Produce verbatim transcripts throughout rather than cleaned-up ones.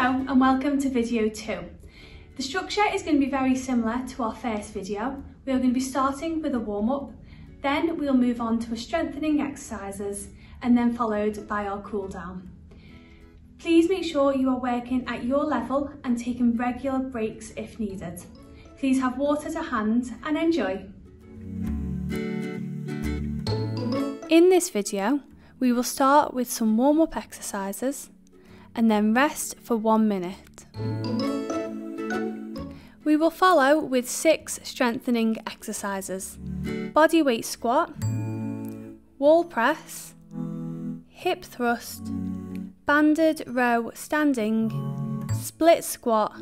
Hello and welcome to video two. The structure is going to be very similar to our first video. We are going to be starting with a warm-up, then we'll move on to a strengthening exercises and then followed by our cool down. Please make sure you are working at your level and taking regular breaks if needed. Please have water to hand and enjoy. In this video, we will start with some warm-up exercises and then rest for one minute. We will follow with six strengthening exercises: bodyweight squat, wall press, hip thrust, banded row standing, split squat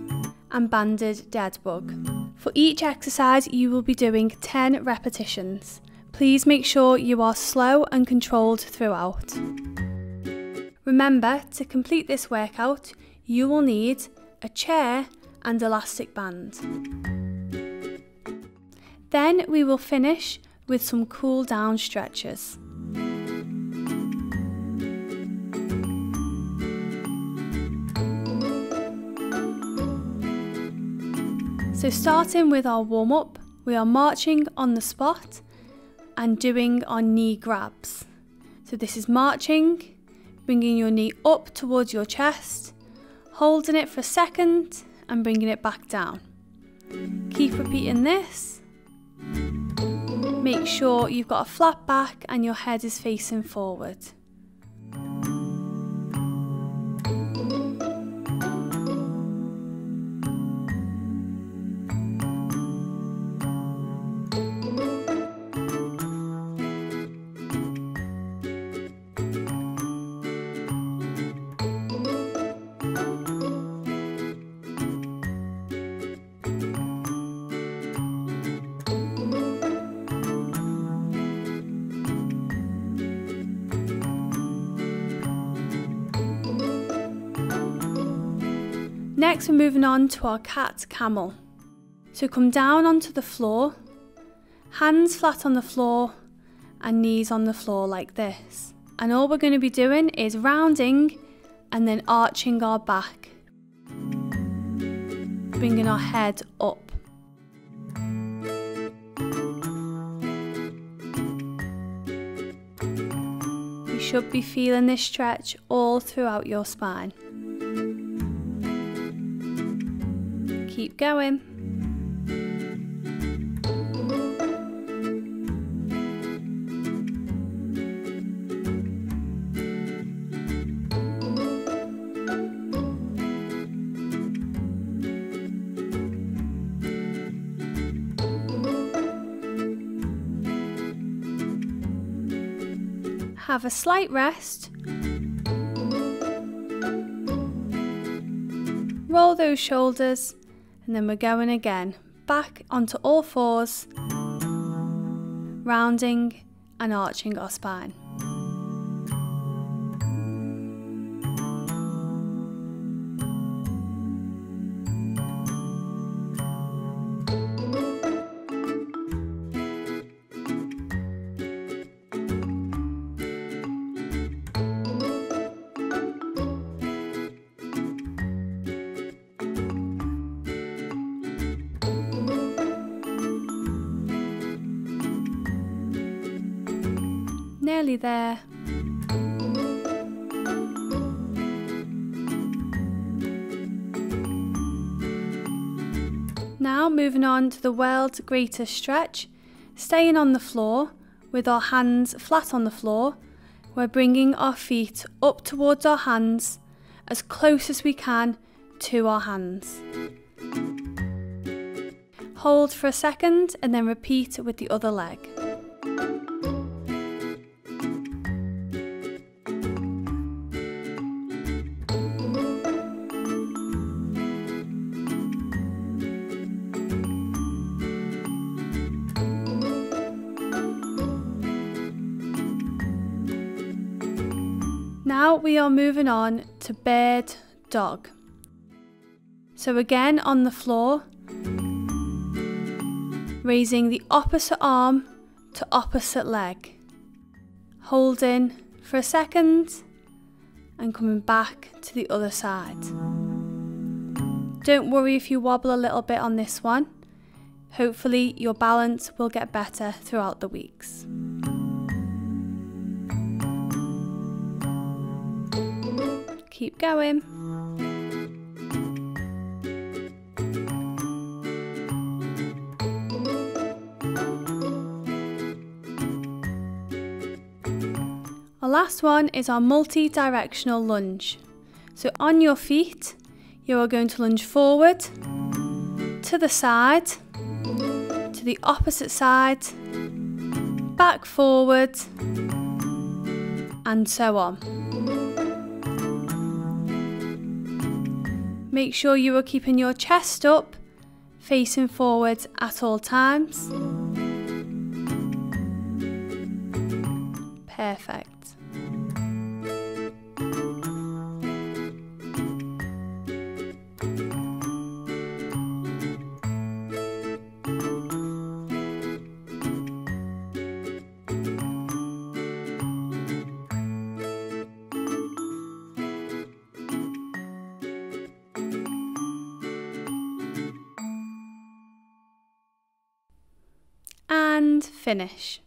and banded dead bug. For each exercise you will be doing ten repetitions. Please make sure you are slow and controlled throughout. Remember, to complete this workout, you will need a chair and elastic band. Then we will finish with some cool down stretches. So starting with our warm up, we are marching on the spot and doing our knee grabs. So this is marching, bringing your knee up towards your chest, holding it for a second and bringing it back down. Keep repeating this. Make sure you've got a flat back and your head is facing forward. Next, we're moving on to our cat camel. So come down onto the floor, hands flat on the floor and knees on the floor like this. And all we're going to be doing is rounding and then arching our back, bringing our head up. You should be feeling this stretch all throughout your spine. Keep going. Have a slight rest. Roll those shoulders. And then we're going again, back onto all fours, rounding and arching our spine. Nearly there. Now moving on to the world's greatest stretch, staying on the floor with our hands flat on the floor. We're bringing our feet up towards our hands, as close as we can to our hands. Hold for a second and then repeat with the other leg. Now we are moving on to bird dog. So again on the floor, raising the opposite arm to opposite leg, holding for a second and coming back to the other side. Don't worry if you wobble a little bit on this one. Hopefully your balance will get better throughout the weeks. Keep going. Our last one is our multi-directional lunge. So on your feet, you are going to lunge forward, to the side, to the opposite side, back forward, and so on. Make sure you are keeping your chest up, facing forward at all times. Perfect. And finish.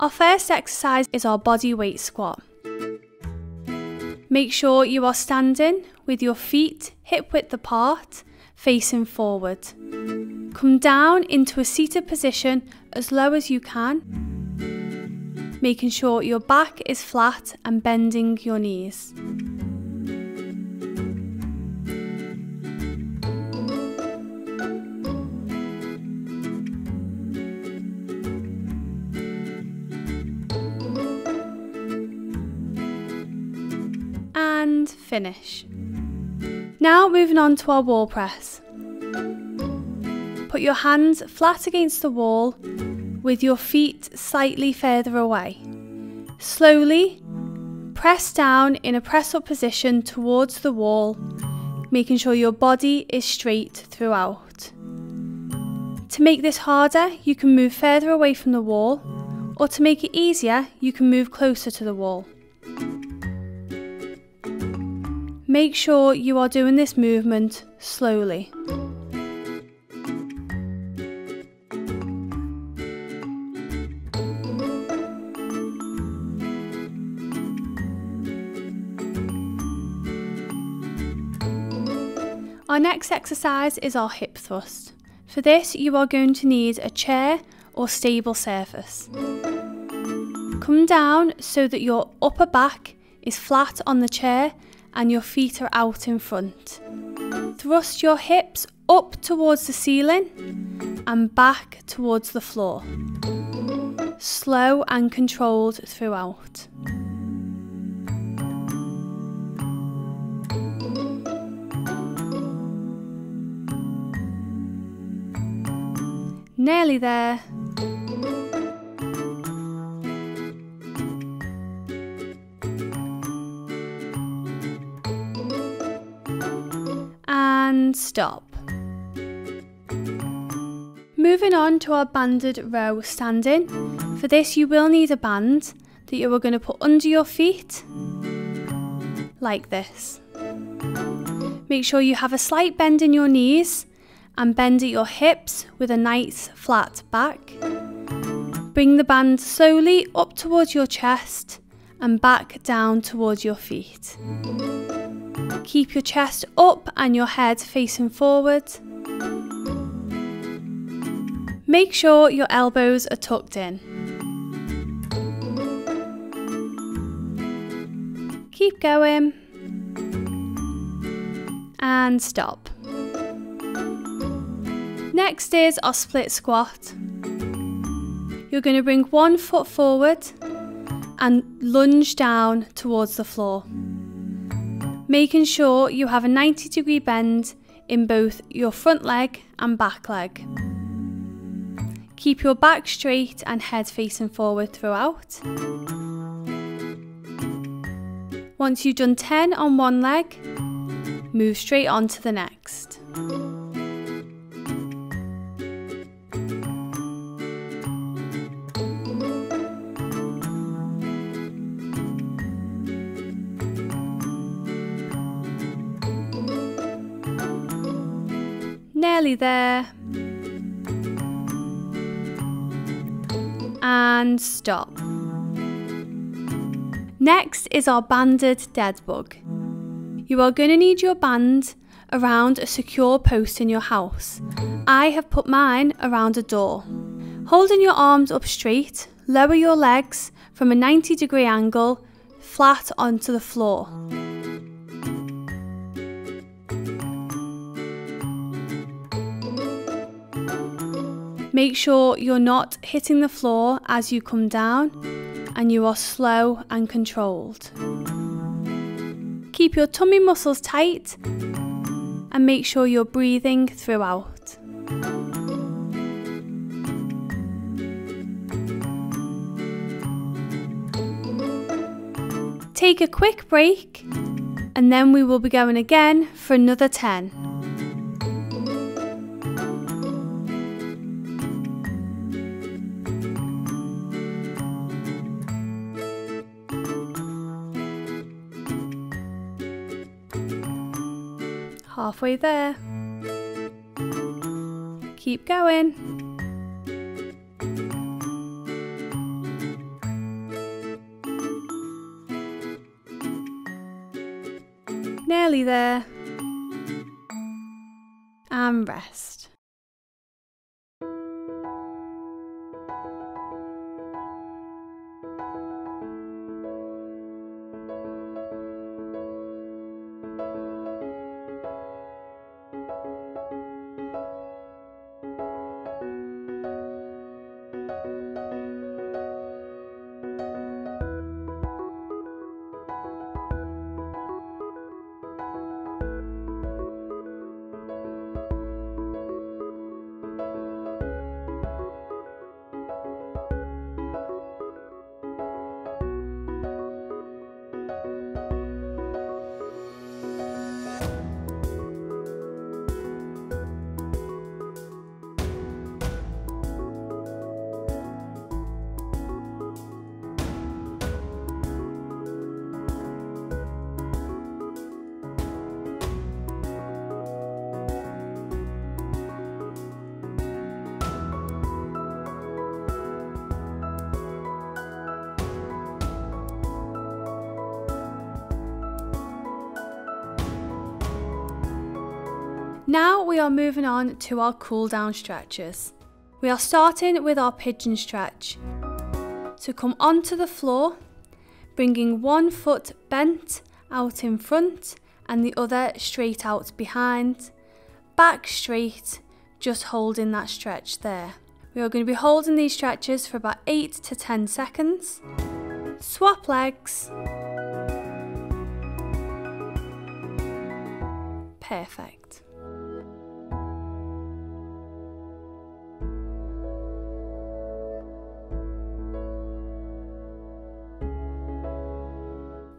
Our first exercise is our body weight squat. Make sure you are standing with your feet hip width apart, facing forward. Come down into a seated position as low as you can, making sure your back is flat and bending your knees. And finish. Now moving on to our wall press. Put your hands flat against the wall with your feet slightly further away. Slowly press down in a press up position towards the wall, making sure your body is straight throughout. To make this harder, you can move further away from the wall, or to make it easier, you can move closer to the wall. Make sure you are doing this movement slowly. Our next exercise is our hip thrust. For this, you are going to need a chair or stable surface. Come down so that your upper back is flat on the chair and your feet are out in front. Thrust your hips up towards the ceiling and back towards the floor. Slow and controlled throughout. Nearly there. And stop. Moving on to our banded row standing. For this, you will need a band that you are going to put under your feet like this. Make sure you have a slight bend in your knees and bend at your hips with a nice flat back. Bring the band slowly up towards your chest and back down towards your feet. Keep your chest up and your head facing forward. Make sure your elbows are tucked in. Keep going. And stop. Next is our split squat. You're going to bring one foot forward and lunge down towards the floor, making sure you have a ninety degree bend in both your front leg and back leg. Keep your back straight and head facing forward throughout. Once you've done ten on one leg, move straight on to the next. Nearly there. And stop. Next is our banded dead bug. You are going to need your band around a secure post in your house. I have put mine around a door. Holding your arms up straight, lower your legs from a ninety degree angle flat onto the floor. Make sure you're not hitting the floor as you come down and you are slow and controlled. Keep your tummy muscles tight and make sure you're breathing throughout. Take a quick break and then we will be going again for another ten. Halfway there. Keep going. Nearly there. And rest. Now we are moving on to our cool down stretches. We are starting with our pigeon stretch. So come onto the floor, bringing one foot bent out in front and the other straight out behind. Back straight, just holding that stretch there. We are going to be holding these stretches for about eight to ten seconds. Swap legs. Perfect.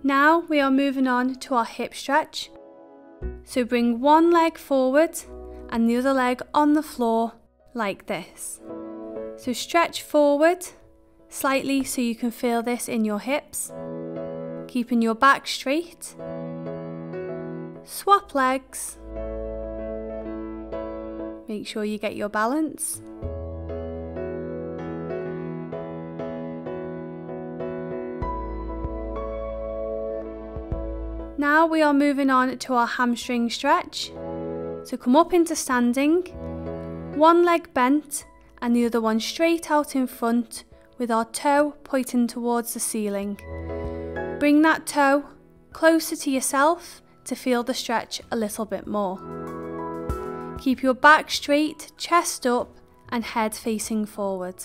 Now we are moving on to our hip stretch. So bring one leg forward and the other leg on the floor like this. So stretch forward slightly so you can feel this in your hips. Keeping your back straight. Swap legs. Make sure you get your balance. Now we are moving on to our hamstring stretch. So come up into standing, one leg bent and the other one straight out in front with our toe pointing towards the ceiling. Bring that toe closer to yourself to feel the stretch a little bit more. Keep your back straight, chest up and head facing forward.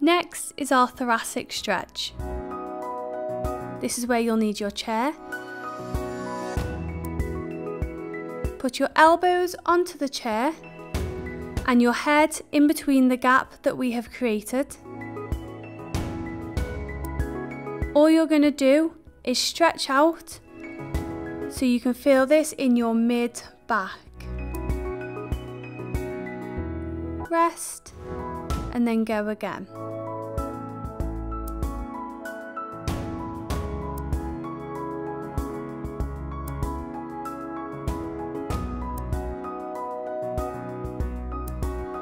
Next is our thoracic stretch. This is where you'll need your chair. Put your elbows onto the chair and your head in between the gap that we have created. All you're going to do is stretch out so you can feel this in your mid-back. Rest and then go again.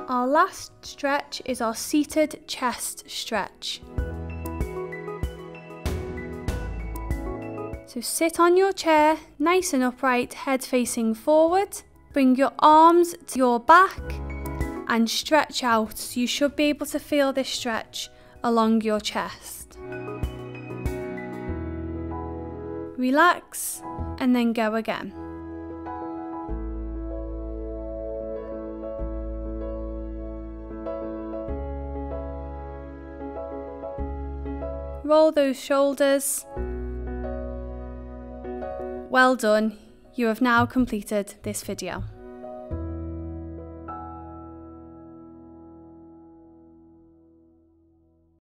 Our last stretch is our seated chest stretch. So sit on your chair, nice and upright, head facing forward. Bring your arms to your back and stretch out. So you should be able to feel this stretch along your chest. Relax and then go again. Roll those shoulders. Well done, you have now completed this video.